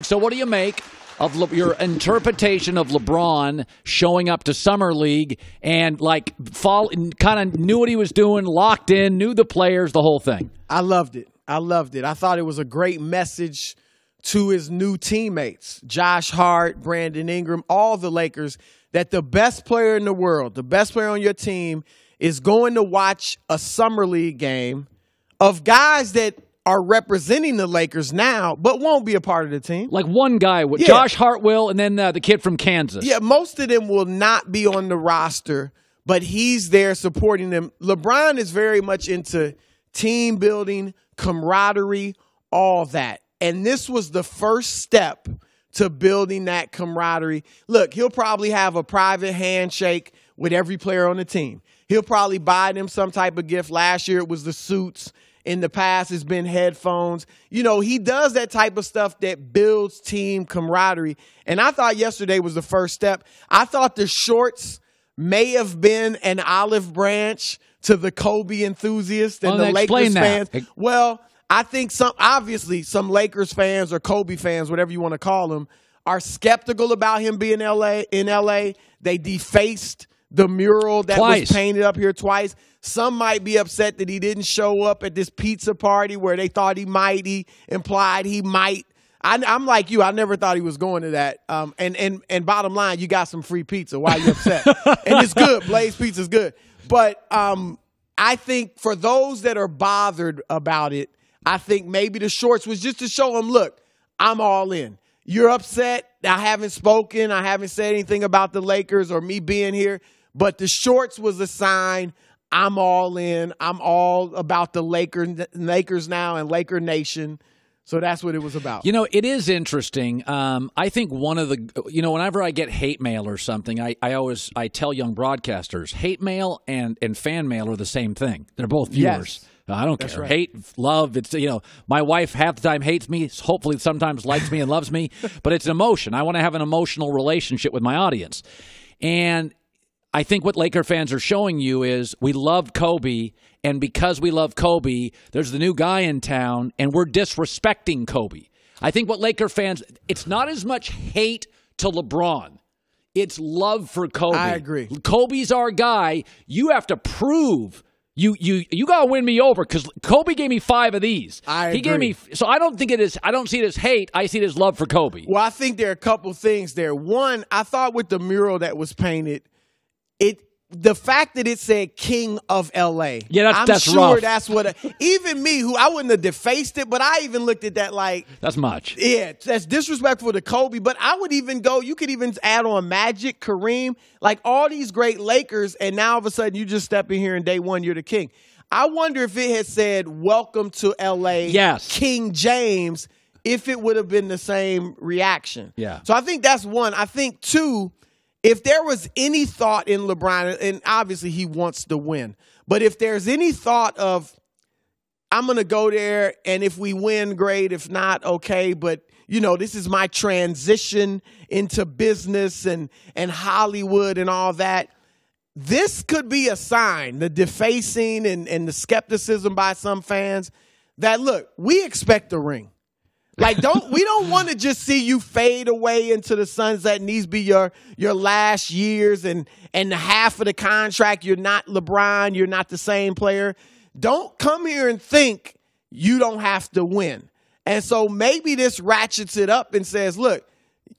So what do you make of your interpretation of LeBron showing up to Summer League and kind of knew what he was doing, locked in, knew the players, the whole thing? I loved it. I loved it. I thought it was a great message to his new teammates, Josh Hart, Brandon Ingram, all the Lakers, that the best player in the world, the best player on your team, is going to watch a Summer League game of guys that are representing the Lakers now, but won't be a part of the team. Like one guy, Josh Hart will, and then the kid from Kansas. Yeah, most of them will not be on the roster, but he's there supporting them. LeBron is very much into team building, camaraderie, all that. And this was the first step to building that camaraderie. Look, he'll probably have a private handshake with every player on the team. He'll probably buy them some type of gift. Last year it was the suits. In the past, it's been headphones. You know, he does that type of stuff that builds team camaraderie. And I thought yesterday was the first step. I thought the shorts may have been an olive branch to the Kobe enthusiasts and the Lakers fans. Well, I think obviously some Lakers fans or Kobe fans, whatever you want to call them, are skeptical about him being in L.A. They defaced the mural that was painted up here twice. Some might be upset that he didn't show up at this pizza party where they thought he might. He implied he might. I'm like you. I never thought he was going to that. And bottom line, you got some free pizza. Why are you upset? And it's good. Blaze Pizza is good. But I think for those that are bothered about it, I think maybe the shorts was just to show them, look, I'm all in. You're upset. I haven't spoken. I haven't said anything about the Lakers or me being here. But the shorts was a sign. I'm all in. I'm all about the Lakers now and Laker Nation. So that's what it was about. You know, it is interesting. I think one of the, you know, whenever I get hate mail or something, I always tell young broadcasters, hate mail and fan mail are the same thing. They're both viewers. Yes. I don't care. Right. Hate, love, it's, you know, my wife half the time hates me, hopefully sometimes likes me and loves me, but it's an emotion. I want to have an emotional relationship with my audience. And I think what Laker fans are showing you is we love Kobe, and because we love Kobe, there's the new guy in town, and we're disrespecting Kobe. I think what Laker fans, it's not as much hate to LeBron. It's love for Kobe. I agree. Kobe's our guy. You have to prove you got to win me over because Kobe gave me 5 of these. So I don't think it is. I don't see it as hate. I see it as love for Kobe. Well, I think there are a couple things there. One, I thought with the mural that was painted, the fact that it said King of L.A., I'm sure rough. That's what even me, who I wouldn't have defaced it, but I even looked at that like. That's much. Yeah, that's disrespectful to Kobe, but I would even go, you could even add on Magic, Kareem, like all these great Lakers, and now all of a sudden you just step in here and day one, you're the king. I wonder if it had said, welcome to L.A., yes, King James, if it would have been the same reaction. Yeah. So I think that's one. I think two, if there was any thought in LeBron, and obviously he wants to win, but if there's any thought of, I'm going to go there, and if we win, great. If not, okay. But, you know, this is my transition into business and Hollywood and all that. This could be a sign, the defacing and the skepticism by some fans, that, look, we expect a ring. Like, we don't want to just see you fade away into the sunset and these be your last years and half of the contract. You're not LeBron. You're not the same player. Don't come here and think you don't have to win. And so maybe this ratchets it up and says, look,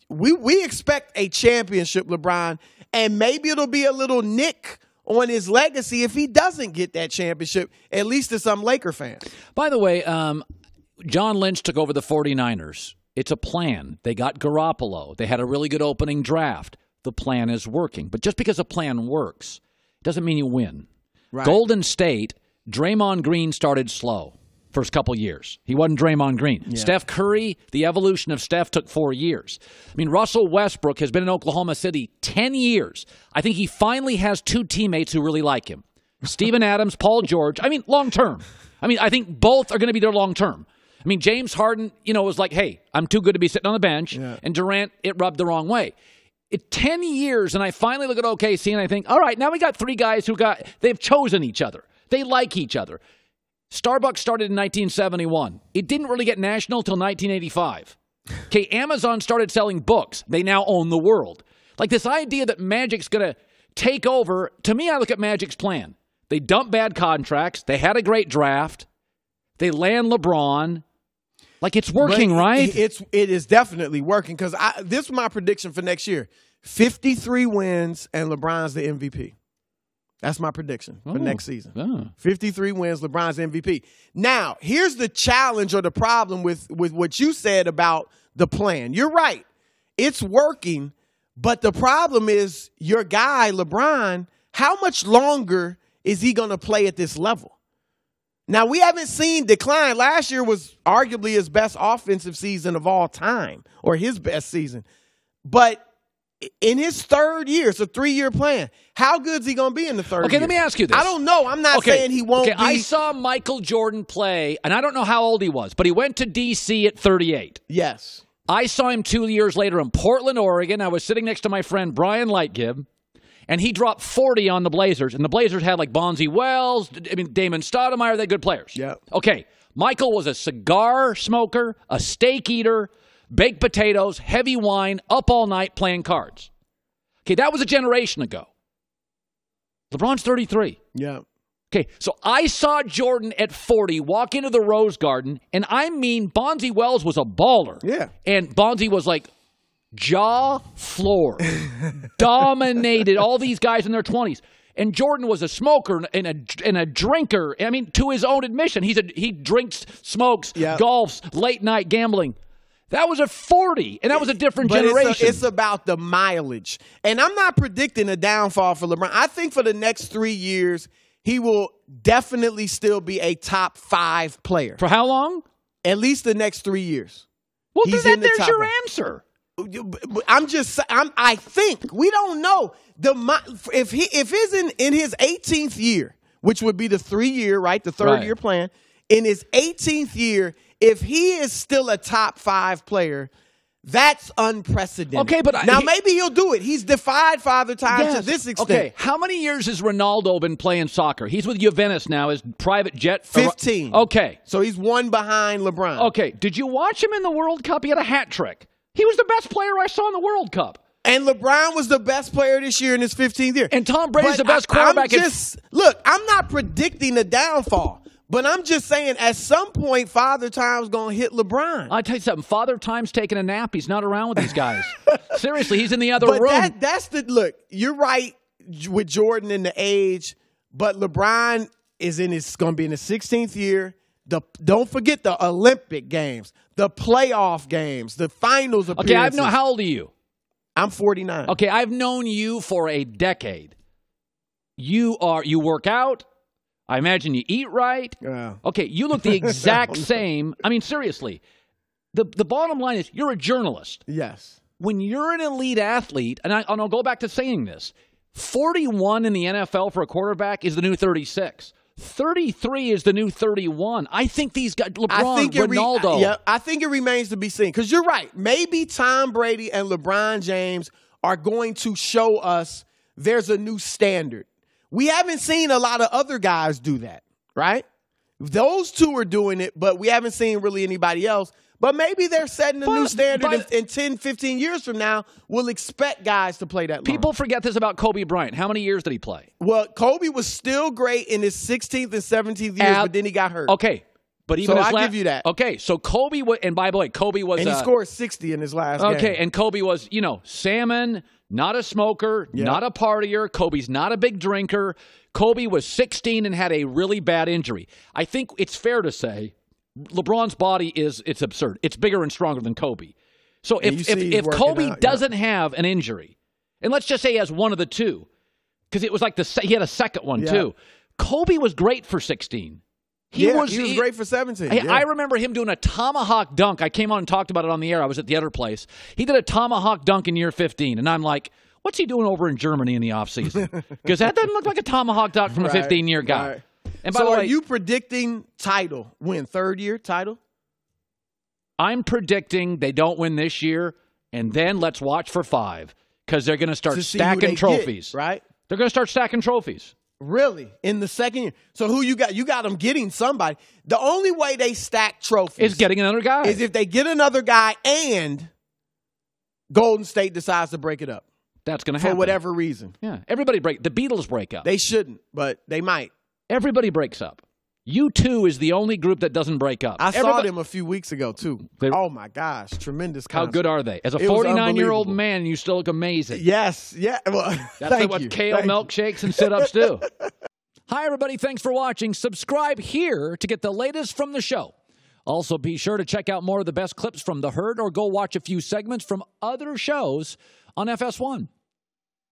we expect a championship, LeBron, and maybe it'll be a little nick on his legacy if he doesn't get that championship, at least to some Laker fans. By the way, John Lynch took over the 49ers. It's a plan. They got Garoppolo. They had a really good opening draft. The plan is working. But just because a plan works doesn't mean you win. Right. Golden State, Draymond Green started slow first couple years. He wasn't Draymond Green. Yeah. Steph Curry, the evolution of Steph took 4 years. I mean, Russell Westbrook has been in Oklahoma City 10 years. I think he finally has 2 teammates who really like him. Steven Adams, Paul George. I mean, long term. I mean, I think both are going to be there long term. I mean, James Harden, you know, was like, hey, I'm too good to be sitting on the bench. Yeah. And Durant, it rubbed the wrong way. 10 years, and I finally look at OKC, and I think, all right, now we got 3 guys they've chosen each other. They like each other. Starbucks started in 1971. It didn't really get national till 1985. Okay, Amazon started selling books. They now own the world. Like this idea that Magic's going to take over, to me, I look at Magic's plan. They dump bad contracts. They had a great draft. They land LeBron. Like it's working, right? It is definitely working because this is my prediction for next year. 53 wins and LeBron's the MVP. That's my prediction for next season. Yeah. 53 wins, LeBron's MVP. Now, here's the challenge or the problem with what you said about the plan. You're right. It's working, but the problem is your guy, LeBron, how much longer is he going to play at this level? Now, we haven't seen decline. Last year was arguably his best offensive season of all time or his best season. But in his third year, it's a three-year plan. How good is he going to be in the third year? Okay, let me ask you this. I don't know. I'm not saying he won't be. I saw Michael Jordan play, and I don't know how old he was, but he went to D.C. at 38. Yes. I saw him 2 years later in Portland, Oregon. I was sitting next to my friend Brian Lightgibb, and he dropped 40 on the Blazers, and the Blazers had like Bonzi Wells, Damon Stoudemire, they're good players. Yeah. Okay, Michael was a cigar smoker, a steak eater, baked potatoes, heavy wine, up all night playing cards. Okay, that was a generation ago. LeBron's 33. Yeah. Okay, so I saw Jordan at 40 walk into the Rose Garden, and I mean Bonzi Wells was a baller. Yeah. And Bonzi was like jaw floored, dominated all these guys in their 20s. And Jordan was a smoker and a drinker. I mean, to his own admission, he drinks, smokes, golfs, late night gambling. That was at 40, and that was a different generation. It's about the mileage. And I'm not predicting a downfall for LeBron. I think for the next 3 years, he will definitely still be a top 5 player. For how long? At least the next 3 years. Well, then there's your answer. I think. We don't know. If he's in his 18th year, which would be the 3 year, right, the third-year plan, in his 18th year, if he is still a top 5 player, that's unprecedented. Okay, but now maybe he'll do it. He's defied Father Time to this extent. Okay, how many years has Ronaldo been playing soccer? He's with Juventus now, his private jet. 15. Okay. So he's one behind LeBron. Okay, did you watch him in the World Cup? He had a hat trick. He was the best player I saw in the World Cup. And LeBron was the best player this year in his 15th year. And Tom Brady's the best quarterback. Look, I'm not predicting a downfall. But I'm just saying, at some point, Father Time's going to hit LeBron. I'll tell you something. Father Time's taking a nap. He's not around with these guys. Seriously, he's in the other room. Look, you're right with Jordan in the age, but LeBron is going to be in his 16th year. Don't forget the Olympic games, the playoff games, the finals appearances. Okay, how old are you? I'm 49. Okay, I've known you for a decade. You work out. I imagine you eat right. Yeah. Okay, you look the exact same. I mean, seriously, the bottom line is you're a journalist. Yes. When you're an elite athlete, and I'll go back to saying this, 41 in the NFL for a quarterback is the new 36. 33 is the new 31. I think these guys, LeBron, Ronaldo. I think it remains to be seen. Because you're right. Maybe Tom Brady and LeBron James are going to show us there's a new standard. We haven't seen a lot of other guys do that, right? Those two are doing it, but we haven't seen really anybody else. But maybe they're setting a new standard in 10, 15 years from now. We'll expect guys to play that long. People forget this about Kobe Bryant. How many years did he play? Well, Kobe was still great in his 16th and 17th years, but then he got hurt. Okay. But even I give you that. Okay, so Kobe was, and by the way, Kobe was. And he scored 60 in his last game. Okay, and Kobe was, you know, salmon, not a smoker, not a partier. Kobe's not a big drinker. Kobe was 16 and had a really bad injury. I think it's fair to say LeBron's body it's absurd. It's bigger and stronger than Kobe. So if Kobe doesn't have an injury, and let's just say he has one of the two, because it was like he had a second one too. Kobe was great for 16. He was great for 17. I remember him doing a tomahawk dunk. I came on and talked about it on the air. I was at the other place. He did a tomahawk dunk in year 15, and I'm like, what's he doing over in Germany in the offseason? Because that doesn't look like a tomahawk dunk from a 15-year guy. Right. And by the way, are you predicting title win, third-year title? I'm predicting they don't win this year, and then let's watch for 5 because they're going to start stacking trophies. Right? They're going to start stacking trophies. Really? In the second year. So who you got? You got them getting somebody. The only way they stack trophies is getting another guy. Is if they get another guy and Golden State decides to break it up. That's going to happen. For whatever reason. Yeah. Everybody break. The Beatles break up. They shouldn't, but they might. Everybody breaks up. U2 is the only group that doesn't break up. I saw them a few weeks ago, too. Oh, my gosh. Tremendous concert. How good are they? As a 49-year-old man, you still look amazing. Yes. Yeah. Well, that's what kale milkshakes and sit-ups do. Hi, everybody. Thanks for watching. Subscribe here to get the latest from the show. Also, be sure to check out more of the best clips from The Herd or go watch a few segments from other shows on FS1.